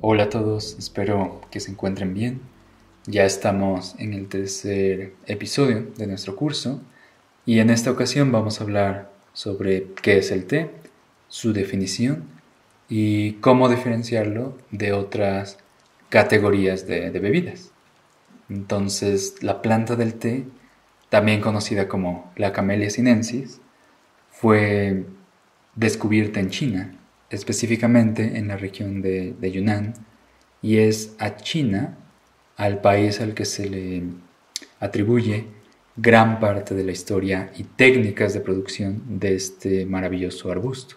Hola a todos, espero que se encuentren bien. Ya estamos en el tercer episodio de nuestro curso y en esta ocasión vamos a hablar sobre qué es el té, su definición y cómo diferenciarlo de otras categorías de bebidas. Entonces, la planta del té, también conocida como la Camellia sinensis, fue descubierta en China, específicamente en la región de Yunnan, y es a China al país al que se le atribuye gran parte de la historia y técnicas de producción de este maravilloso arbusto.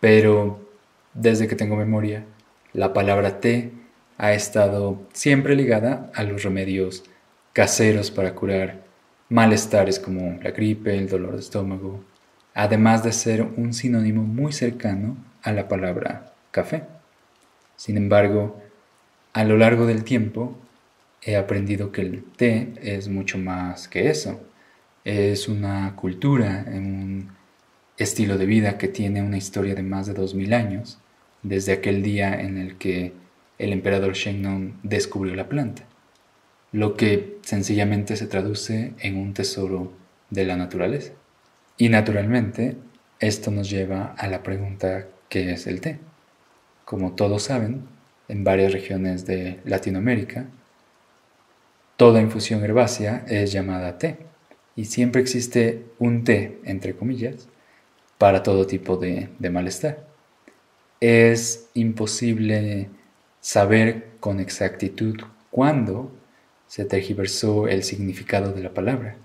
Pero desde que tengo memoria, la palabra té ha estado siempre ligada a los remedios caseros para curar malestares como la gripe, el dolor de estómago, además de ser un sinónimo muy cercano a la palabra café. Sin embargo, a lo largo del tiempo he aprendido que el té es mucho más que eso. Es una cultura, un estilo de vida que tiene una historia de más de 2000 años, desde aquel día en el que el emperador Shennong descubrió la planta, lo que sencillamente se traduce en un tesoro de la naturaleza. Y naturalmente, esto nos lleva a la pregunta ¿qué es el té? Como todos saben, en varias regiones de Latinoamérica, toda infusión herbácea es llamada té, y siempre existe un té, entre comillas, para todo tipo de malestar. Es imposible saber con exactitud cuándo se tergiversó el significado de la palabra.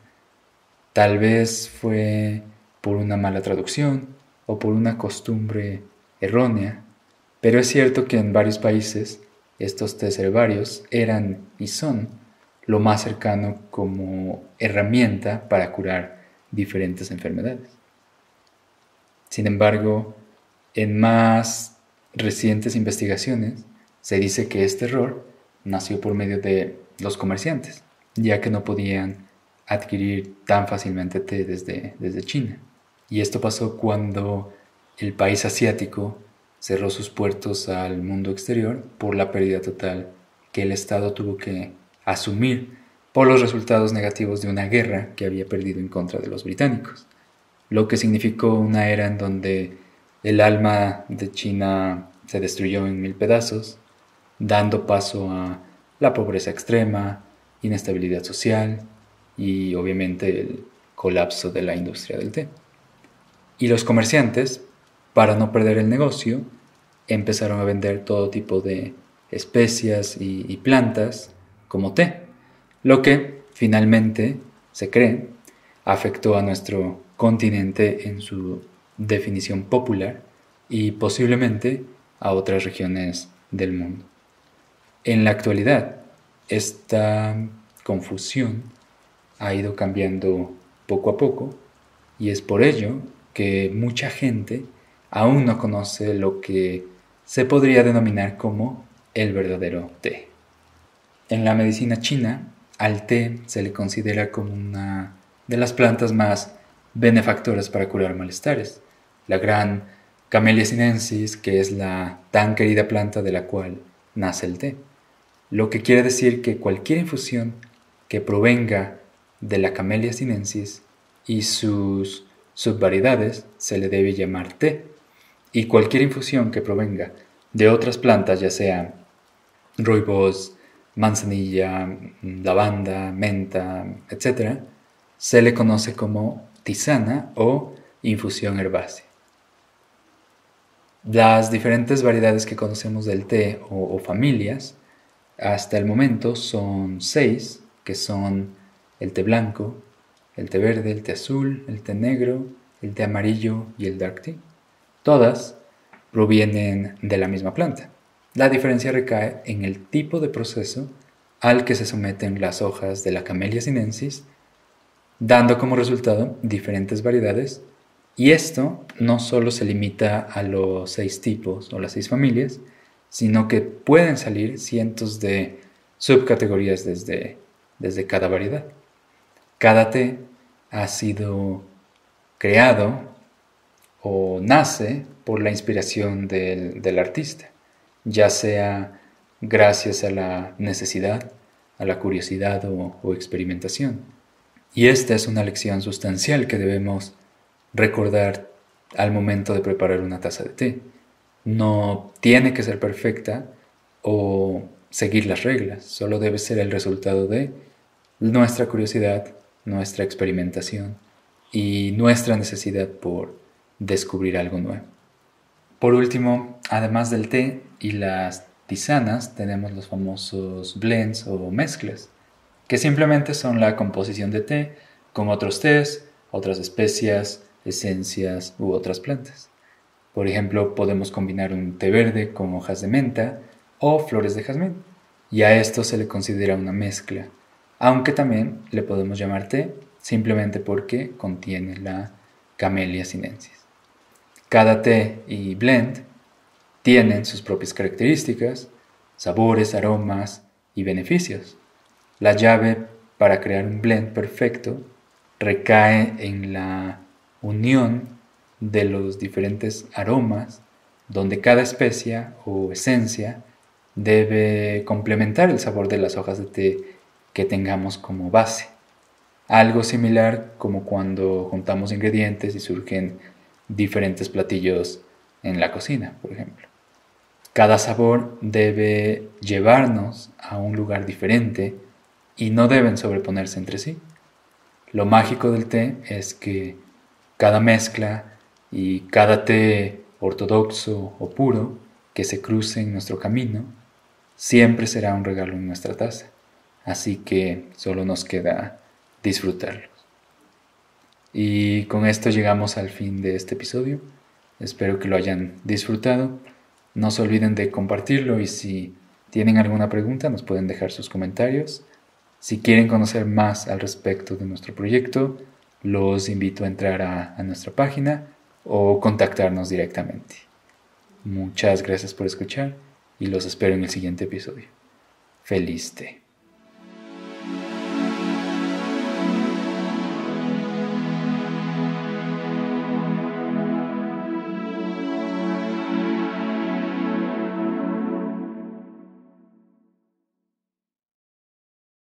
Tal vez fue por una mala traducción o por una costumbre errónea, pero es cierto que en varios países estos tés herbarios eran y son lo más cercano como herramienta para curar diferentes enfermedades. Sin embargo, en más recientes investigaciones se dice que este error nació por medio de los comerciantes, ya que no podían adquirir tan fácilmente té desde China. Y esto pasó cuando el país asiático cerró sus puertos al mundo exterior por la pérdida total que el Estado tuvo que asumir por los resultados negativos de una guerra que había perdido en contra de los británicos, lo que significó una era en donde el alma de China se destruyó en 1000 pedazos, dando paso a la pobreza extrema, inestabilidad social y obviamente el colapso de la industria del té. Y los comerciantes, para no perder el negocio, empezaron a vender todo tipo de especias y plantas como té, lo que finalmente, se cree, afectó a nuestro continente en su definición popular y posiblemente a otras regiones del mundo. En la actualidad, esta confusión ha ido cambiando poco a poco y es por ello que mucha gente aún no conoce lo que se podría denominar como el verdadero té. En la medicina china, al té se le considera como una de las plantas más benefactoras para curar malestares. La gran Camellia sinensis, que es la tan querida planta de la cual nace el té. Lo que quiere decir que cualquier infusión que provenga de la Camellia sinensis y sus subvariedades se le debe llamar té, y cualquier infusión que provenga de otras plantas, ya sean rooibos, manzanilla, lavanda, menta, etc., se le conoce como tisana o infusión herbácea. Las diferentes variedades que conocemos del té o familias hasta el momento son 6, que son el té blanco, el té verde, el té azul, el té negro, el té amarillo y el dark tea. Todas provienen de la misma planta. La diferencia recae en el tipo de proceso al que se someten las hojas de la Camellia sinensis, dando como resultado diferentes variedades. Y esto no solo se limita a los 6 tipos o las 6 familias, sino que pueden salir cientos de subcategorías desde cada variedad. Cada té ha sido creado o nace por la inspiración del artista, ya sea gracias a la necesidad, a la curiosidad o experimentación. Y esta es una lección sustancial que debemos recordar al momento de preparar una taza de té. No tiene que ser perfecta o seguir las reglas, solo debe ser el resultado de nuestra curiosidad, nuestra experimentación y nuestra necesidad por descubrir algo nuevo. Por último, además del té y las tisanas, tenemos los famosos blends o mezclas, que simplemente son la composición de té con otros tés, otras especias, esencias u otras plantas. Por ejemplo, podemos combinar un té verde con hojas de menta o flores de jazmín, y a esto se le considera una mezcla, aunque también le podemos llamar té simplemente porque contiene la Camellia sinensis. Cada té y blend tienen sus propias características, sabores, aromas y beneficios. La llave para crear un blend perfecto recae en la unión de los diferentes aromas, donde cada especia o esencia debe complementar el sabor de las hojas de té que tengamos como base. Algo similar como cuando juntamos ingredientes y surgen diferentes platillos en la cocina, por ejemplo. Cada sabor debe llevarnos a un lugar diferente y no deben sobreponerse entre sí. Lo mágico del té es que cada mezcla y cada té ortodoxo o puro que se cruce en nuestro camino siempre será un regalo en nuestra taza. Así que solo nos queda disfrutarlos. Y con esto llegamos al fin de este episodio. Espero que lo hayan disfrutado. No se olviden de compartirlo y si tienen alguna pregunta nos pueden dejar sus comentarios. Si quieren conocer más al respecto de nuestro proyecto, los invito a entrar a nuestra página o contactarnos directamente. Muchas gracias por escuchar y los espero en el siguiente episodio. ¡Feliz té!